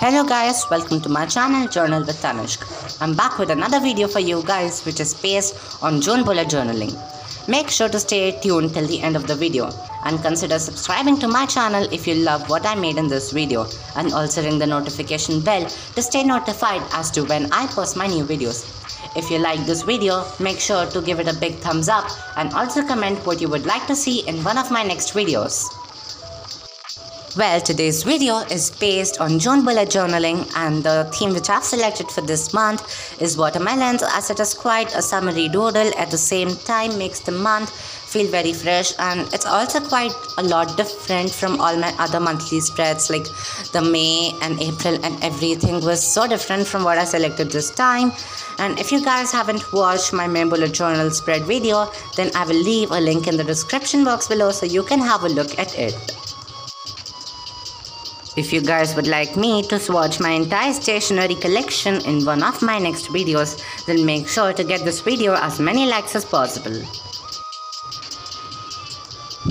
Hello guys, welcome to my channel Journal with Tanishq. I'm back with another video for you guys, which is based on June bullet journaling. Make sure to stay tuned till the end of the video and consider subscribing to my channel if you love what I made in this video, and also ring the notification bell to stay notified as to when I post my new videos. If you like this video, make sure to give it a big thumbs up and also comment what you would like to see in one of my next videos. Well, today's video is based on June bullet journaling, and the theme which I've selected for this month is watermelons, as it is quite a summery doodle. At the same time, makes the month feel very fresh, and it's also quite a lot different from all my other monthly spreads, like the May and April, and everything was so different from what I selected this time. And if you guys haven't watched my May bullet journal spread video, then I will leave a link in the description box below so you can have a look at it. If you guys would like me to swatch my entire stationery collection in one of my next videos, then make sure to get this video as many likes as possible.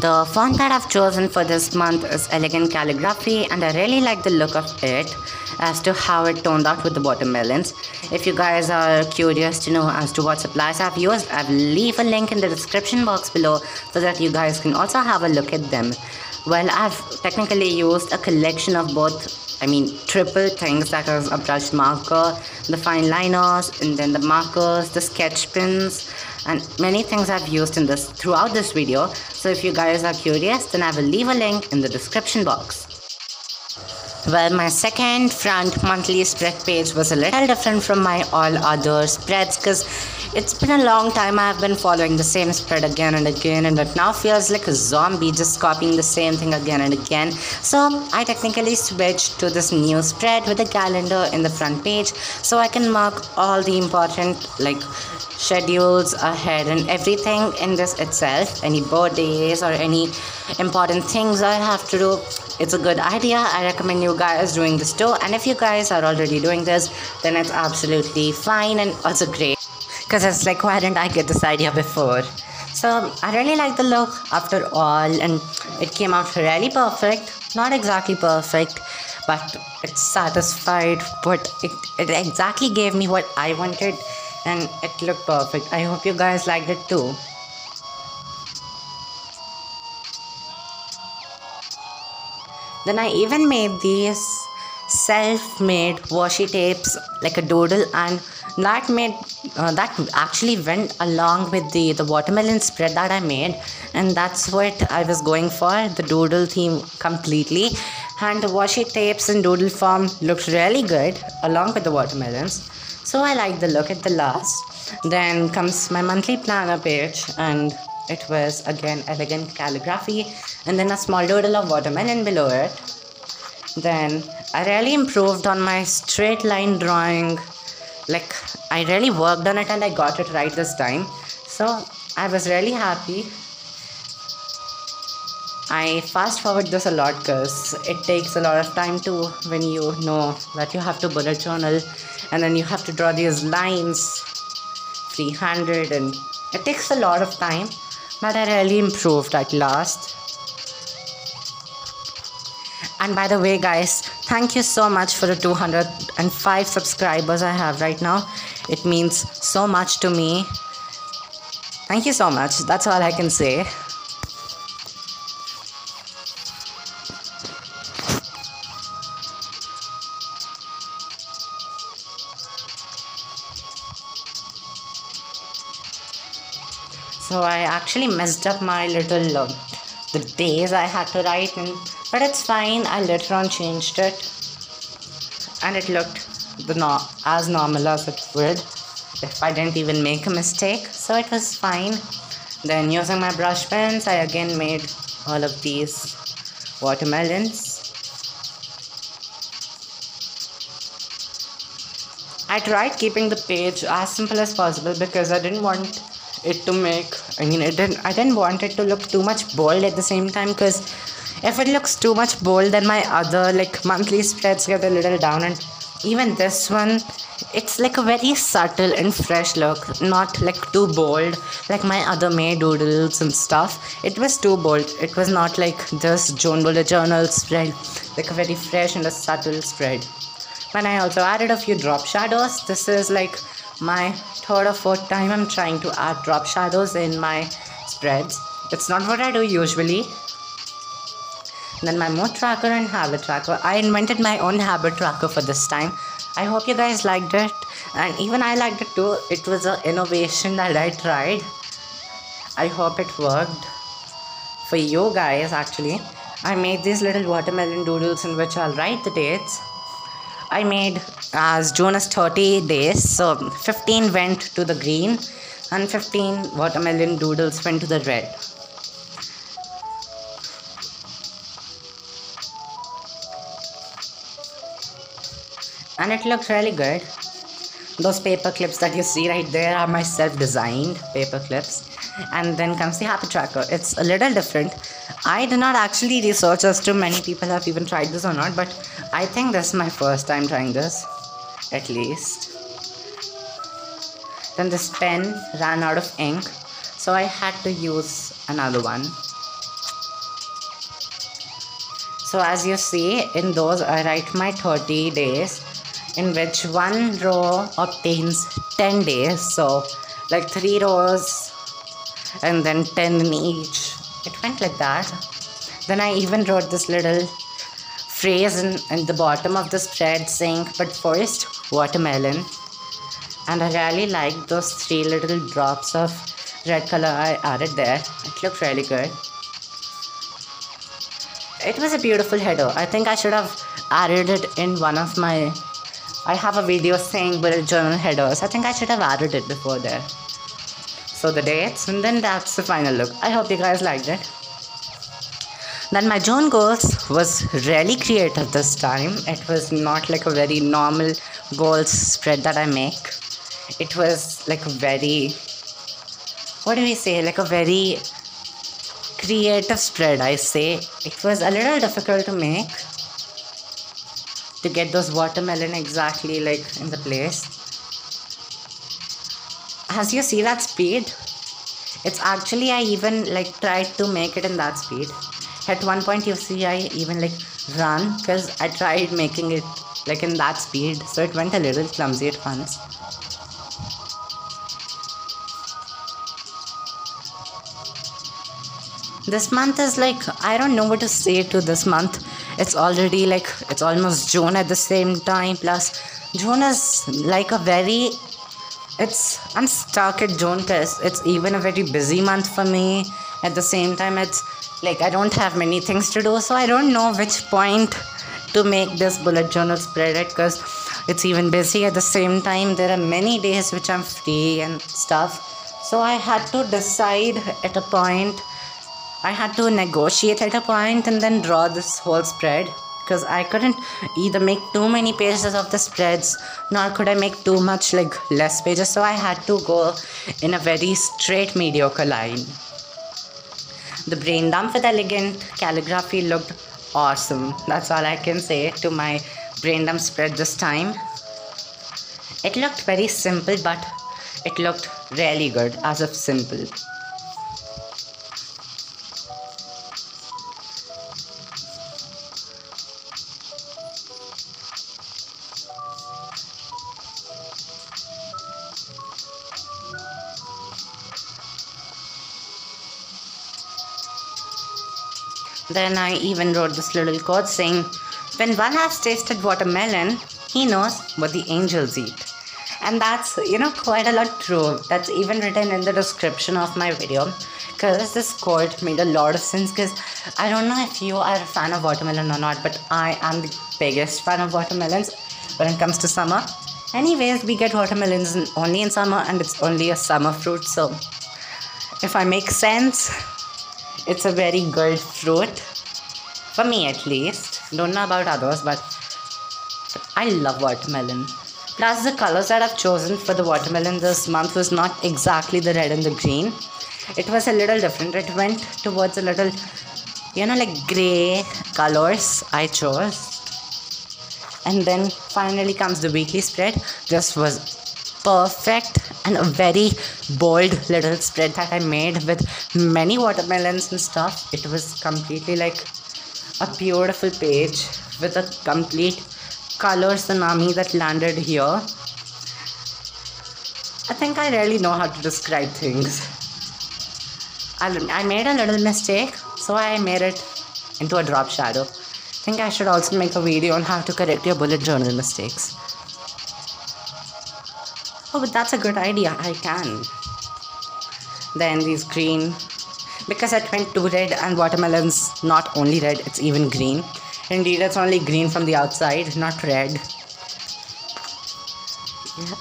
The font that I've chosen for this month is Elegant Calligraphy, and I really like the look of it as to how it toned out with the watermelons. If you guys are curious to know as to what supplies I've used, I will leave a link in the description box below so that you guys can also have a look at them. Well, I've technically used a collection of triple things, that is a brush marker, the fine liners, and then the markers, the sketch pins, and many things I've used in this throughout this video. So if you guys are curious, then I will leave a link in the description box. Well, my second front monthly spread page was a little different from my all other spreads, because it's been a long time I have been following the same spread again and again, and it now feels like a zombie just copying the same thing again and again. So I technically switched to this new spread with a calendar in the front page, so I can mark all the important schedules ahead and everything in this itself. Any birthdays or any important things I have to do, it's a good idea. I recommend you guys doing this too, and if you guys are already doing this, then it's absolutely fine and also great. Because it's like, why didn't I get this idea before? So I really like the look after all, and it came out really perfect. Not exactly perfect, but it satisfied, but it exactly gave me what I wanted, and it looked perfect. I hope you guys liked it too. Then I even made these self-made washi tapes like a doodle, and that made that actually went along with the watermelon spread that I made, and that's what I was going for, the doodle theme completely. And the washi tapes in doodle form looked really good along with the watermelons, so I like the look at the last. Then comes my monthly planner page, and it was again Elegant Calligraphy, and then a small doodle of watermelon below it. Then I really improved on my straight line drawing, I really worked on it and I got it right this time, so I was really happy. I fast forward this a lot because it takes a lot of time too, when you know that you have to bullet journal and then you have to draw these lines freehanded, and it takes a lot of time, but I really improved at last. And by the way guys, thank you so much for the 205 subscribers I have right now. It means so much to me. Thank you so much. That's all I can say. So I actually messed up my little the days I had to write in. But it's fine, I later on changed it and it looked as normal as it would if I didn't even make a mistake, so it was fine. Then using my brush pens, I again made all of these watermelons. I tried keeping the page as simple as possible because I didn't want it to I didn't want it to look too much bold at the same time, because if it looks too much bold, then my other monthly spreads get a little down, and Even this one, it's like a very subtle and fresh look, not like too bold like my other May doodles and stuff. It was too bold, it was not like this journal spread, like a very fresh and a subtle spread. When I also added a few drop shadows. This is like my third or fourth time I'm trying to add drop shadows in my spreads. It's not what I do usually. Then my mood tracker and habit tracker. I invented my own habit tracker for this time. I hope you guys liked it, and even I liked it too. It was an innovation that I tried. I hope it worked for you guys actually. I made these little watermelon doodles in which I'll write the dates. I made as June is 30 days, so 15 went to the green and 15 watermelon doodles went to the red. And it looks really good. Those paper clips that you see right there are my self-designed paper clips. And then comes the habit tracker. It's a little different. I did not actually research as to many people have even tried this or not, but I think this is my first time trying this, at least. Then this pen ran out of ink, so I had to use another one. So as you see, in those I write my 30 days, in which one row obtains 10 days, so like 3 rows and then 10 in each. It went like that. Then I even wrote this little phrase in the bottom of the spread saying, but first, watermelon. And I really liked those 3 little drops of red color I added there. It looked really good. It was a beautiful header. I think I should have added it in one of my... I have a video saying bullet journal headers. I think I should have added it before there. So the dates, and then that's the final look. I hope you guys liked it. Then my June goals was really creative this time. It was not like a very normal goals spread that I make. It was like a very, what do we say, like a very creative spread, I say. It was a little difficult to make, to get those watermelon exactly like in the place. As you see that speed, it's actually I even like tried to make it in that speed. At one point you see I even like run because I tried making it like in that speed, so it went a little clumsy at once. This month is like, I don't know what to say to this month. It's already like, it's almost June at the same time, plus June is like a very... I'm stuck at June because it's even a very busy month for me. At the same time, it's like I don't have many things to do, so I don't know which point to make this bullet journal spread at, because it's even busy. At the same time, there are many days which I'm free and stuff, so I had to decide at a point. I had to negotiate at a point and then draw this whole spread, because I couldn't either make too many pages of the spreads, nor could I make too much like less pages, so I had to go in a very straight mediocre line. The brain dump with elegant calligraphy looked awesome. That's all I can say to my brain dump spread this time. It looked very simple, but it looked really good, as if simple. Then I even wrote this little quote saying, when one has tasted watermelon, he knows what the angels eat. And that's, you know, quite a lot true. That's even written in the description of my video, because this quote made a lot of sense, because I don't know if you are a fan of watermelon or not, but I am the biggest fan of watermelons when it comes to summer. Anyways, we get watermelons only in summer, and it's only a summer fruit, so if I make sense... It's a very good fruit, for me at least. Don't know about others, but I love watermelon. Plus the colors that I've chosen for the watermelon this month was not exactly the red and the green. It was a little different. It went towards a little, you know, like grey colors I chose. And then finally comes the weekly spread. This was perfect and a very bold little spread that I made with many watermelons and stuff. It was completely like a beautiful page with a complete color tsunami that landed here. I think I really know how to describe things. I made a little mistake, so I made it into a drop shadow. I think I should also make a video on how to correct your bullet journal mistakes. Oh, but that's a good idea. I can. Then these green, because I went too red, and watermelon's not only red, it's even green. Indeed, it's only green from the outside, not red.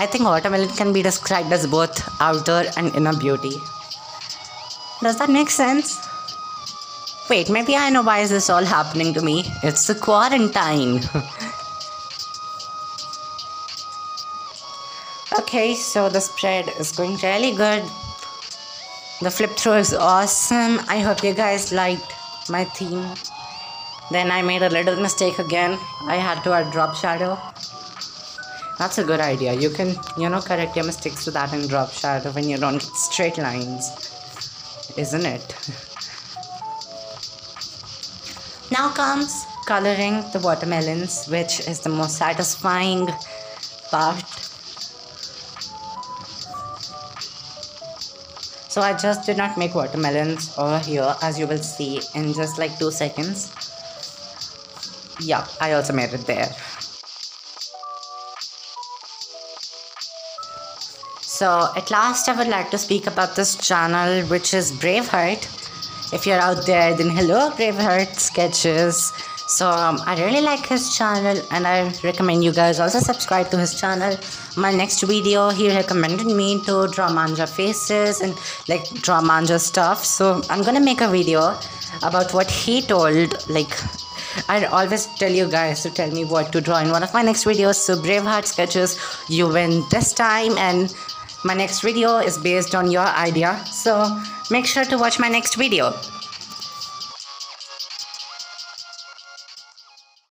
I think watermelon can be described as both outer and inner beauty. Does that make sense? Wait, maybe I know why is this all happening to me. It's the quarantine. Okay, so the spread is going really good. The flip through is awesome. I hope you guys liked my theme. Then I made a little mistake again. I had to add drop shadow. That's a good idea. You can, correct your mistakes with that and drop shadow when you don't get straight lines. Isn't it? Now comes coloring the watermelons, which is the most satisfying part. So I just did not make watermelons over here, as you will see in just like 2 seconds. Yeah, I also made it there. So at last I would like to speak about this channel, which is Braveheart. If you're out there, then hello Braveheart Sketches. So I really like his channel, and I recommend you guys also subscribe to his channel. My next video, he recommended me to draw manja faces and like draw manja stuff. So I'm gonna make a video about what he told, like I always tell you guys to tell me what to draw in one of my next videos. So Braveheart Sketches, you win this time, and my next video is based on your idea. So make sure to watch my next video.